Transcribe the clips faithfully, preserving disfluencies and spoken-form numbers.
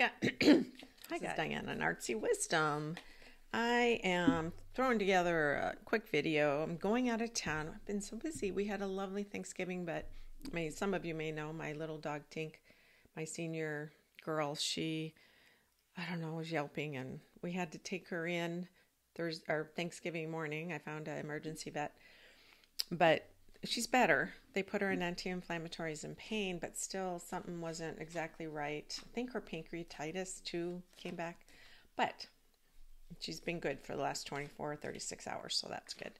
Yeah. Hi, this guys. is Diana in Artsy Wisdom. I am throwing together a quick video. I'm going out of town. I've been so busy. We had a lovely Thanksgiving, but may, some of you may know my little dog Tink, my senior girl. She, I don't know, was yelping, and we had to take her in Thursday or Thanksgiving morning. I found an emergency vet, but she's better. They put her in anti-inflammatories and pain, but still something wasn't exactly right. I think her pancreatitis too came back, but she's been good for the last twenty-four or thirty-six hours, so that's good.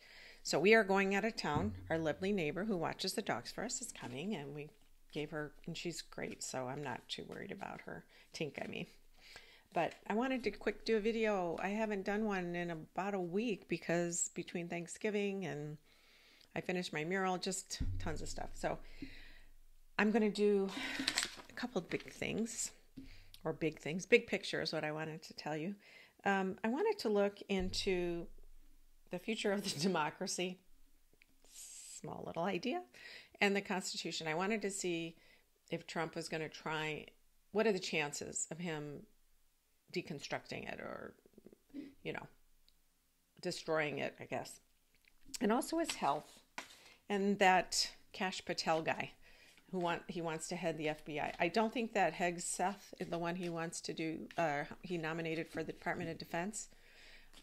So we are going out of town. Our lovely neighbor who watches the dogs for us is coming, and we gave her, and she's great, so I'm not too worried about her. Tink, I mean. But I wanted to quick do a video. I haven't done one in about a week because between Thanksgiving and I finished my mural, just tons of stuff. So I'm going to do a couple of big things, or big things. Big picture is what I wanted to tell you. Um, I wanted to look into the future of the democracy, small little idea, and the Constitution. I wanted to see if Trump was going to try, what are the chances of him deconstructing it or, you know, destroying it, I guess. And also his health, and that Kash Patel guy who want he wants to head the F B I. I don't think that Hegseth is the one he wants to do, uh, he nominated for the Department of Defense.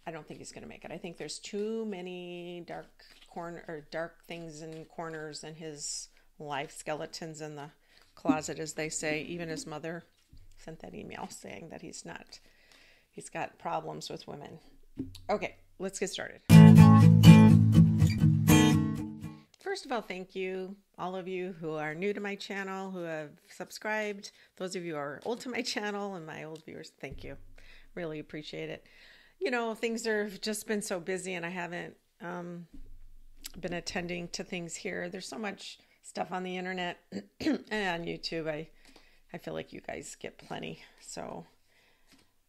I don't think he's going to make it. I think there's too many dark corner or dark things in corners in his life, skeletons in the closet, as they say. Even his mother sent that email saying that he's not, he's got problems with women. Okay, let's get started. First of all, thank you, all of you who are new to my channel, who have subscribed. Those of you who are old to my channel and my old viewers, thank you. Really appreciate it. You know, things have just been so busy, and I haven't um, been attending to things here. There's so much stuff on the internet and on YouTube. I, I feel like you guys get plenty. So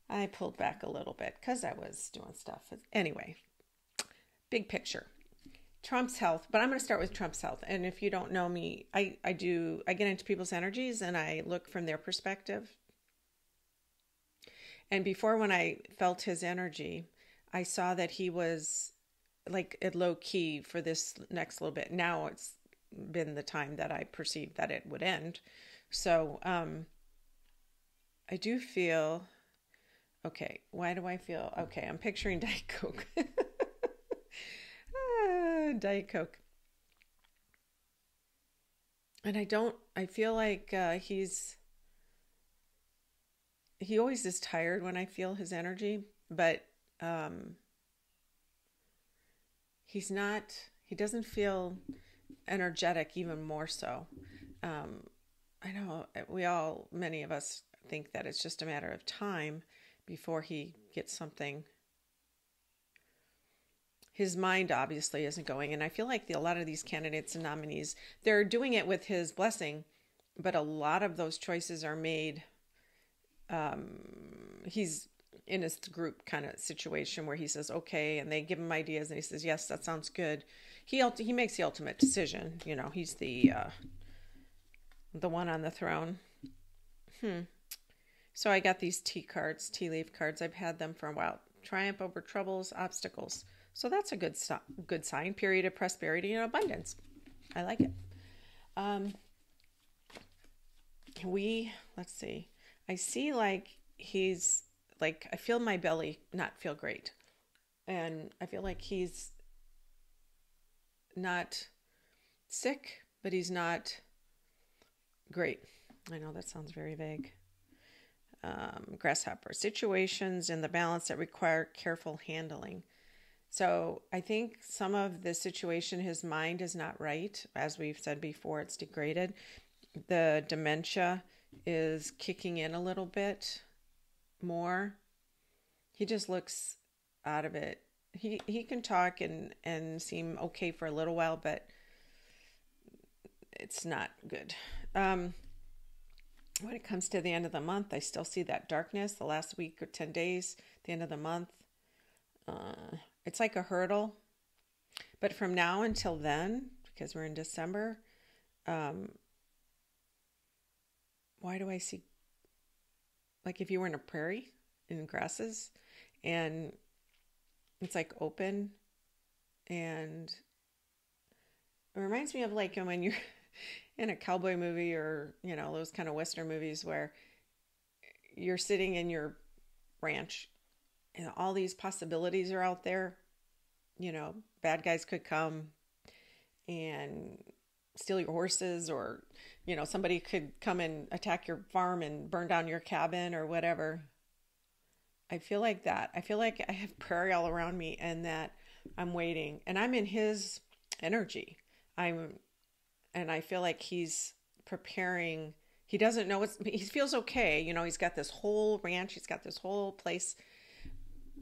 I pulled back a little bit because I was doing stuff. Anyway, big picture. Trump's health, but I'm going to start with Trump's health. And if you don't know me, I, I do, I get into people's energies and I look from their perspective. And before, when I felt his energy, I saw that he was like at low key for this next little bit. Now it's been the time that I perceived that it would end. So, um, I do feel, okay, why do I feel, okay, I'm picturing Diet Coke. Diet Coke. And I don't, I feel like uh, he's, he always is tired when I feel his energy, but um, he's not, he doesn't feel energetic, even more so. Um, I know we all, many of us think that it's just a matter of time before he gets something. His mind obviously isn't going. And I feel like the, a lot of these candidates and nominees, they're doing it with his blessing, but a lot of those choices are made. Um, he's in his group kind of situation where he says, okay, and they give him ideas and he says, yes, that sounds good. He, he makes the ultimate decision. You know, he's the, uh, the one on the throne. Hmm. So I got these tea cards, tea leaf cards. I've had them for a while. Triumph over troubles, obstacles. So that's a good good sign, period of prosperity and abundance. I like it. Um, we, let's see. I see like he's, like I feel my belly not feel great. And I feel like he's not sick, but he's not great. I know that sounds very vague. Um, grasshopper situations in the balance that require careful handling. So I think some of the situation, his mind is not right. As we've said before, it's degraded. The dementia is kicking in a little bit more. He just looks out of it. He he can talk and, and seem okay for a little while, but it's not good. Um, when it comes to the end of the month, I still see that darkness. The last week or ten days, the end of the month. Uh, it's like a hurdle, but from now until then, because we're in December, um, why do I see, like if you were in a prairie in grasses and it's like open, and it reminds me of like when you're in a cowboy movie or, you know, those kind of Western movies where you're sitting in your ranch and all these possibilities are out there. You know, bad guys could come and steal your horses, or, you know, somebody could come and attack your farm and burn down your cabin or whatever. I feel like that. I feel like I have prairie all around me and that I'm waiting, and I'm in his energy. I'm, and I feel like he's preparing. He doesn't know what's, he feels okay. You know, he's got this whole ranch, he's got this whole place,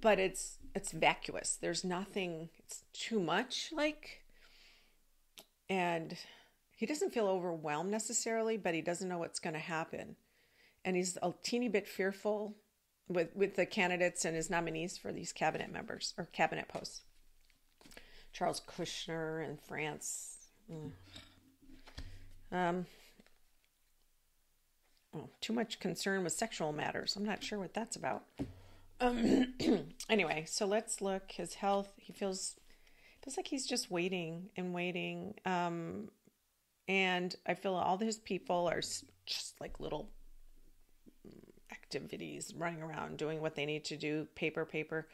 but it's, it's vacuous. There's nothing, it's too much like, and he doesn't feel overwhelmed necessarily, but he doesn't know what's going to happen. And he's a teeny bit fearful with, with the candidates and his nominees for these cabinet members or cabinet posts. Charles Kushner in France. Mm. Um, oh, too much concern with sexual matters. I'm not sure what that's about. Um, anyway, so let's look. His health, he feels, feels like he's just waiting and waiting. Um, and I feel all his people are just like little activities running around doing what they need to do. Paper, paper.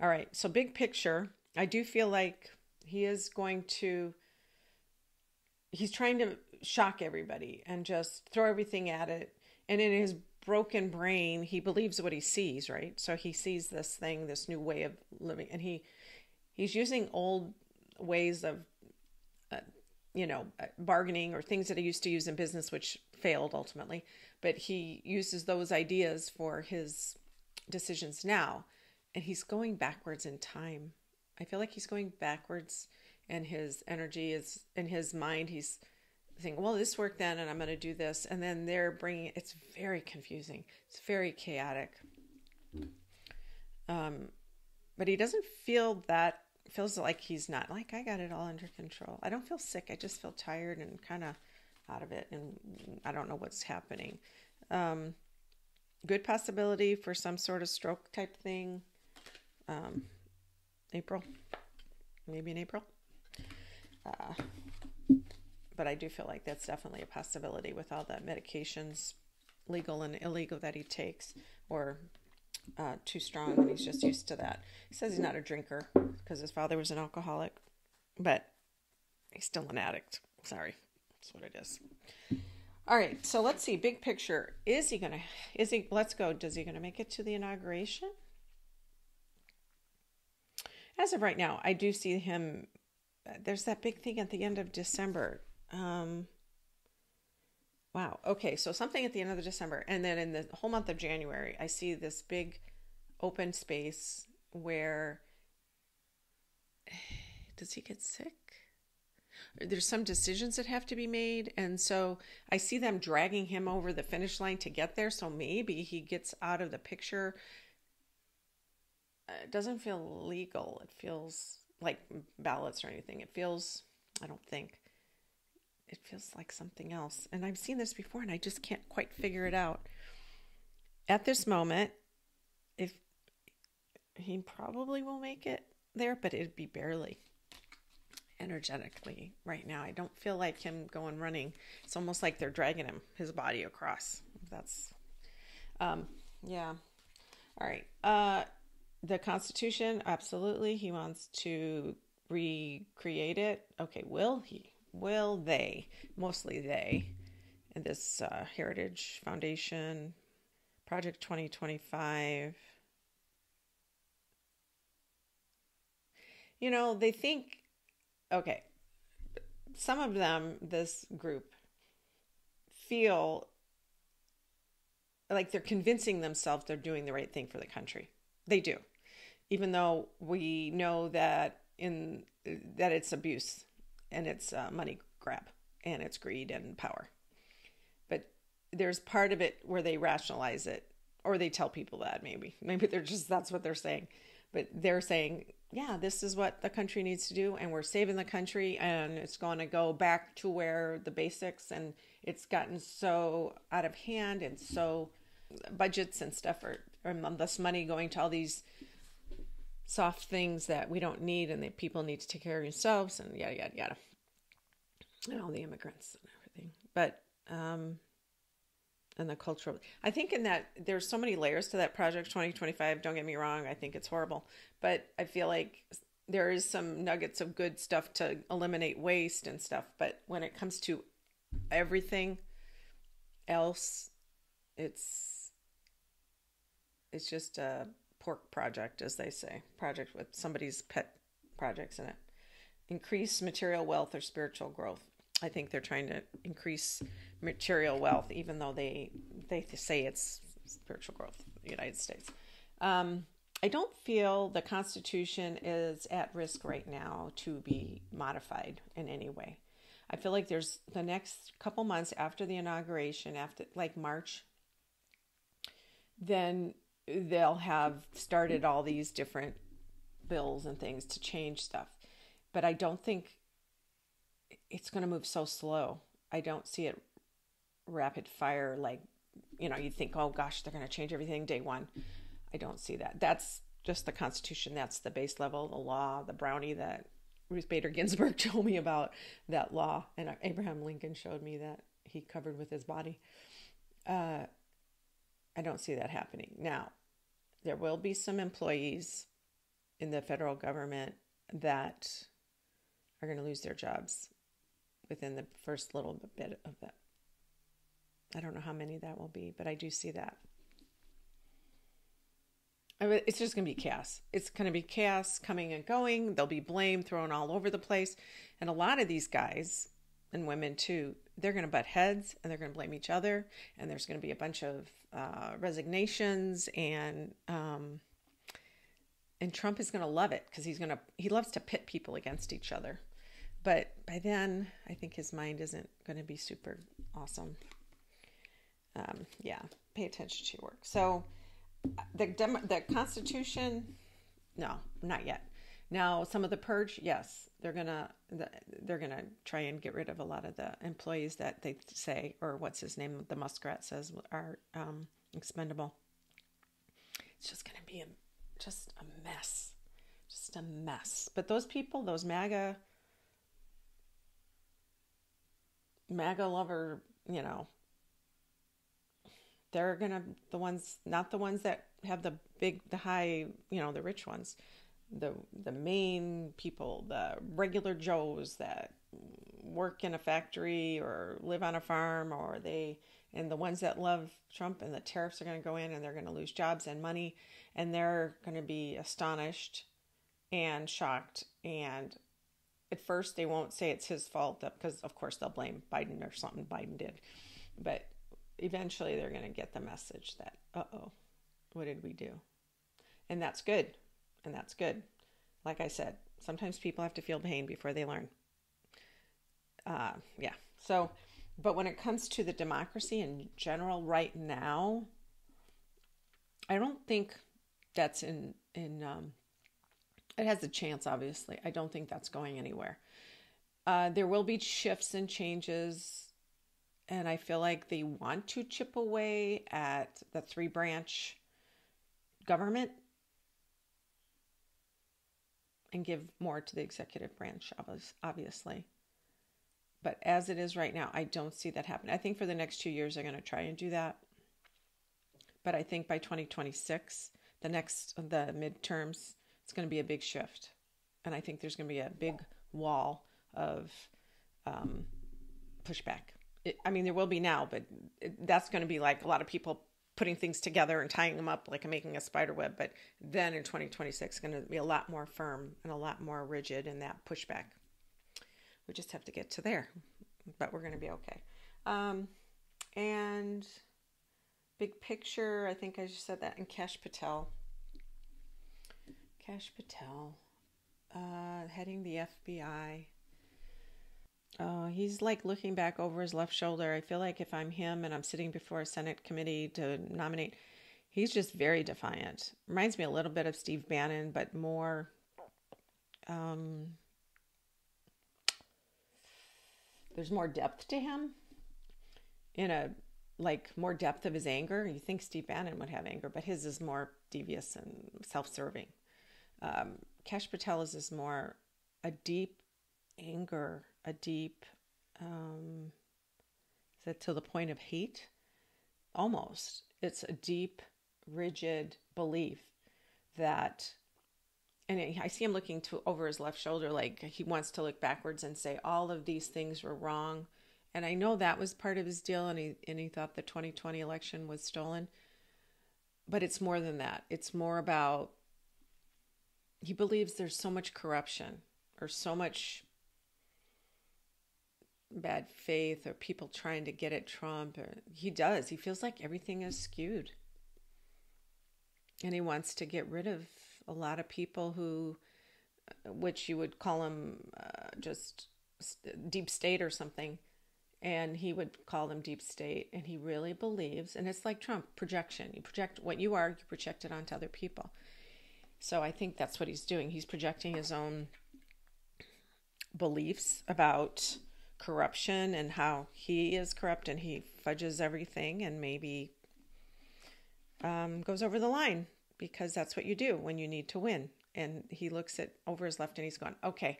All right. So big picture, I do feel like he is going to, he's trying to shock everybody and just throw everything at it. And in his broken brain, he believes what he sees, right? So he sees this thing, this new way of living, and he, he's using old ways of, uh, you know, bargaining or things that he used to use in business, which failed ultimately, but he uses those ideas for his decisions now. And he's going backwards in time. I feel like he's going backwards, and his energy is in his mind. He's thinking, well, this worked then, and I'm going to do this. And then they're bringing, it's very confusing. It's very chaotic. Um, but he doesn't feel that, feels like he's not like, I got it all under control. I don't feel sick. I just feel tired and kind of out of it. And I don't know what's happening. Um, good possibility for some sort of stroke type thing. Um, April, maybe in April. Uh, but I do feel like that's definitely a possibility with all the medications, legal and illegal, that he takes, or uh, too strong, and he's just used to that. He says he's not a drinker because his father was an alcoholic, but he's still an addict. Sorry. That's what it is. All right. So let's see. Big picture. Is he going to, is he, let's go. Does he going to make it to the inauguration? As of right now, I do see him. There's that big thing at the end of December. Um, wow. Okay. So something at the end of December. And then in the whole month of January, I see this big open space where, does he get sick? There's some decisions that have to be made. And so I see them dragging him over the finish line to get there. So maybe he gets out of the picture. It doesn't feel legal. It feels like ballots or anything. It feels, I don't think, it feels like something else. And I've seen this before and I just can't quite figure it out. At this moment, if he probably will make it there, but it'd be barely energetically right now. I don't feel like him going running. It's almost like they're dragging him, his body across. That's, um, yeah. All right. Uh, The Constitution, absolutely. He wants to recreate it. Okay, will he? Will they? Mostly they. And this uh, Heritage Foundation, Project twenty twenty-five. You know, they think, okay, some of them, this group, feel like they're convincing themselves they're doing the right thing for the country. They do, even though we know that in that it's abuse and it's uh, money grab and it's greed and power. But there's part of it where they rationalize it, or they tell people that maybe, maybe they're just, that's what they're saying. But they're saying, yeah, this is what the country needs to do, and we're saving the country, and it's going to go back to where the basics, and it's gotten so out of hand and so budgets and stuff, or, or less money going to all these soft things that we don't need and that people need to take care of themselves and yada, yada, yada. And all the immigrants and everything. But, um, and the cultural, I think in that, there's so many layers to that Project twenty twenty-five. Don't get me wrong. I think it's horrible, but I feel like there is some nuggets of good stuff to eliminate waste and stuff. But when it comes to everything else, it's, it's just a pork project, as they say, project with somebody's pet projects in it. Increase material wealth or spiritual growth. I think they're trying to increase material wealth, even though they they say it's spiritual growth in the United States. Um, I don't feel the Constitution is at risk right now to be modified in any way. I feel like there's the next couple months after the inauguration, after like March, then they'll have started all these different bills and things to change stuff. But I don't think it's going to move so slow. I don't see it rapid fire. Like, you know, you think, oh gosh, they're going to change everything day one. I don't see that. That's just the Constitution. That's the base level, the law, the brownie that Ruth Bader Ginsburg told me about, that law. And Abraham Lincoln showed me that he covered with his body. Uh, I don't see that happening. Now, there will be some employees in the federal government that are going to lose their jobs within the first little bit of that. I don't know how many that will be, but I do see that. I mean, it's just going to be chaos. It's going to be chaos coming and going. There'll be blame thrown all over the place. And a lot of these guys and women too, they're going to butt heads and they're going to blame each other. And there's going to be a bunch of uh, resignations and, um, and Trump is going to love it because he's going to, he loves to pit people against each other. But by then, I think his mind isn't going to be super awesome. Um, yeah, pay attention to your work. So the Demo- the Constitution, no, not yet. Now, some of the purge, yes, they're going to, they're going to try and get rid of a lot of the employees that they say, or what's his name, the Muskrat says are um, expendable. It's just going to be a Just a mess, just a mess. But those people, those MAGA, MAGA lover, you know, they're going to, the ones, not the ones that have the big, the high, you know, the rich ones, the, the main people, the regular Joes that work in a factory or live on a farm, or they, and the ones that love Trump and the tariffs are going to go in and they're going to lose jobs and money. And they're going to be astonished and shocked. And at first they won't say it's his fault because of course they'll blame Biden or something Biden did. But eventually they're going to get the message that, uh-oh, what did we do? And that's good. And that's good. Like I said, sometimes people have to feel pain before they learn. Uh, yeah. So, but when it comes to the democracy in general right now, I don't think that's in, in um, it has a chance, obviously. I don't think that's going anywhere. Uh, there will be shifts and changes. And I feel like they want to chip away at the three branch government and give more to the executive branch, obviously. But as it is right now, I don't see that happen. I think for the next two years, they're going to try and do that. But I think by twenty twenty-six, the next, the midterms, it's going to be a big shift. And I think there's going to be a big wall of um, pushback. It, I mean, there will be now, but it, that's going to be like a lot of people putting things together and tying them up, like making a spider web. But then in twenty twenty-six, it's going to be a lot more firm and a lot more rigid in that pushback. We just have to get to there, but we're going to be okay. Um, and big picture, I think I just said that. And Kash Patel, Kash Patel, uh, heading the F B I. Oh, he's like looking back over his left shoulder. I feel like if I'm him and I'm sitting before a Senate committee to nominate, he's just very defiant. Reminds me a little bit of Steve Bannon, but more, um, there's more depth to him in a like more depth of his anger. You think Steve Bannon would have anger, but his is more devious and self-serving. Um, Kash Patel's is more a deep anger, a deep, um, is that to the point of hate? Almost. It's a deep, rigid belief that, and I see him looking to over his left shoulder, like he wants to look backwards and say, all of these things were wrong. And I know that was part of his deal, and he, and he thought the twenty twenty election was stolen. But it's more than that. It's more about, he believes there's so much corruption or so much bad faith or people trying to get at Trump. Or, he does. He feels like everything is skewed. And he wants to get rid of a lot of people who, which you would call them uh, just deep state or something. And he would call them deep state. And he really believes, and it's like Trump, projection. You project what you are, you project it onto other people. So I think that's what he's doing. He's projecting his own beliefs about corruption and how he is corrupt and he fudges everything and maybe um, goes over the line, because that's what you do when you need to win. And he looks at over his left and he's gone, okay.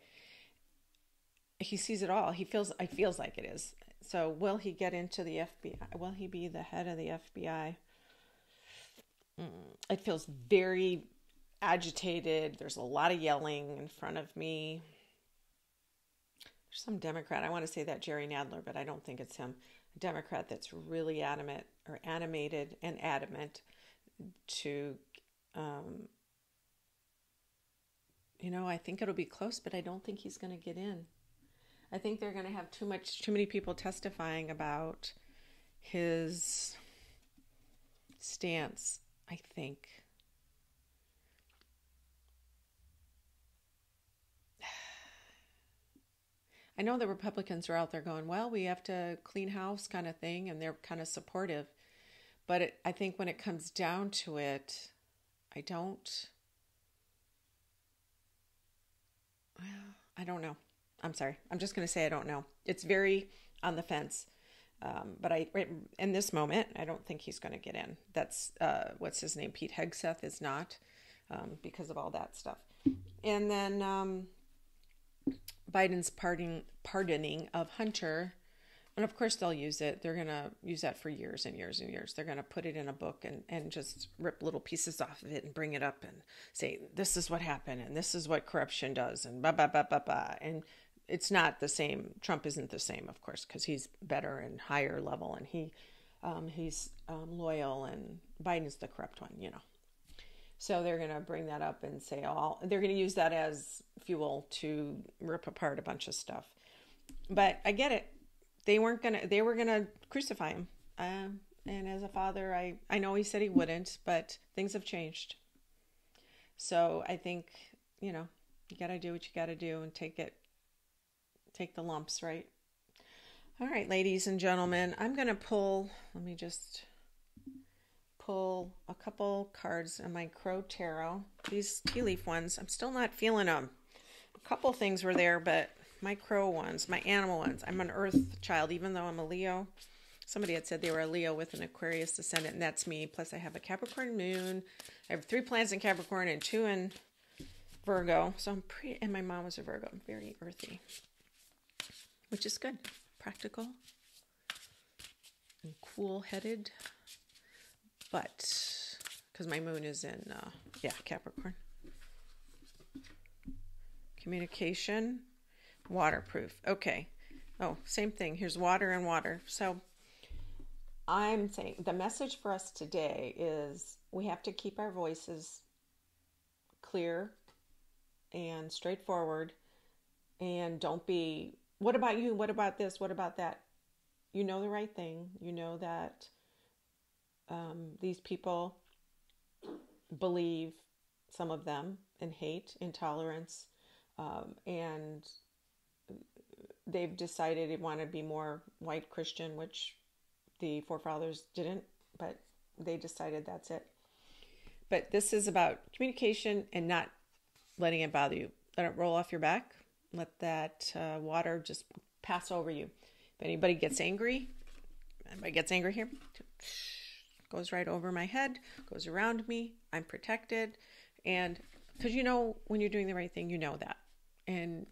He sees it all. He feels, it feels like it is. So will he get into the F B I? Will he be the head of the F B I? It feels very agitated. There's a lot of yelling in front of me. There's some Democrat, I want to say that Jerry Nadler, but I don't think it's him, a Democrat that's really adamant or animated and adamant to, um, you know, I think it'll be close, but I don't think he's going to get in. I think they're going to have too much, too many people testifying about his stance, I think. I know the Republicans are out there going, well, we have to clean house kind of thing, and they're kind of supportive. But it, I think when it comes down to it, I don't, I don't know. I'm sorry. I'm just going to say I don't know. It's very on the fence. Um, but I, in this moment, I don't think he's going to get in. That's, uh, what's his name? Pete Hegseth is not, um, because of all that stuff. And then, um, Biden's pardoning, pardoning of Hunter. And of course they'll use it. They're going to use that for years and years and years. They're going to put it in a book and, and just rip little pieces off of it and bring it up and say, this is what happened. And this is what corruption does. And blah, blah, blah, blah, blah. And it's not the same. Trump isn't the same, of course, because he's better and higher level. And he, um, he's um, loyal, and Biden's the corrupt one, you know. So they're going to bring that up and say all, they're going to use that as fuel to rip apart a bunch of stuff. But I get it. They weren't going to, they were going to crucify him. Um, and as a father, I, I know he said he wouldn't, but things have changed. So I think, you know, you got to do what you got to do and take it, take the lumps, right? All right, ladies and gentlemen, I'm going to pull, let me just pull a couple cards in my Crow Tarot. These tea leaf ones, I'm still not feeling them. A couple things were there, but my crow ones, my animal ones. I'm an earth child, even though I'm a Leo. Somebody had said they were a Leo with an Aquarius descendant, and that's me. Plus I have a Capricorn moon. I have three planets in Capricorn and two in Virgo. So I'm pretty, and my mom was a Virgo. I'm very earthy, which is good. Practical and cool-headed. But, because my moon is in, uh, yeah, Capricorn. Communication, waterproof. Okay. Oh, same thing. Here's water and water. So, I'm saying the message for us today is we have to keep our voices clear and straightforward. And don't be, what about you? What about this? What about that? You know the right thing. You know that. Um, these people believe, some of them, in hate, intolerance, um, and they've decided they want to be more white Christian, which the forefathers didn't, but they decided that's it. But this is about communication and not letting it bother you. Let it roll off your back. Let that uh, water just pass over you. If anybody gets angry, Everybody gets angry here. Goes right over my head, goes around me. I'm protected. And because, you know, when you're doing the right thing, you know that. And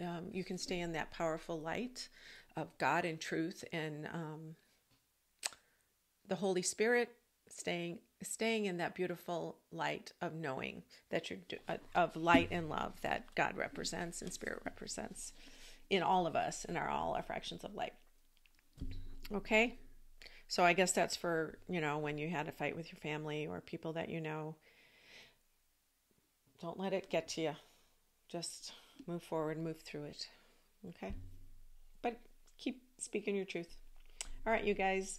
um, you can stay in that powerful light of God and truth and um, the Holy Spirit, staying staying in that beautiful light of knowing that you're, do, uh, of light and love that God represents and Spirit represents in all of us and our all our fractions of light. Okay? So I guess that's for, you know, when you had a fight with your family or people that you know. Don't let it get to you. Just move forward, move through it. Okay? But keep speaking your truth. All right, you guys.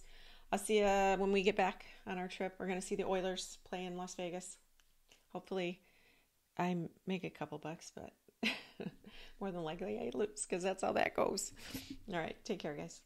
I'll see you when we get back on our trip. We're going to see the Oilers play in Las Vegas. Hopefully I make a couple bucks, but more than likely I lose because that's how that goes. All right. Take care, guys.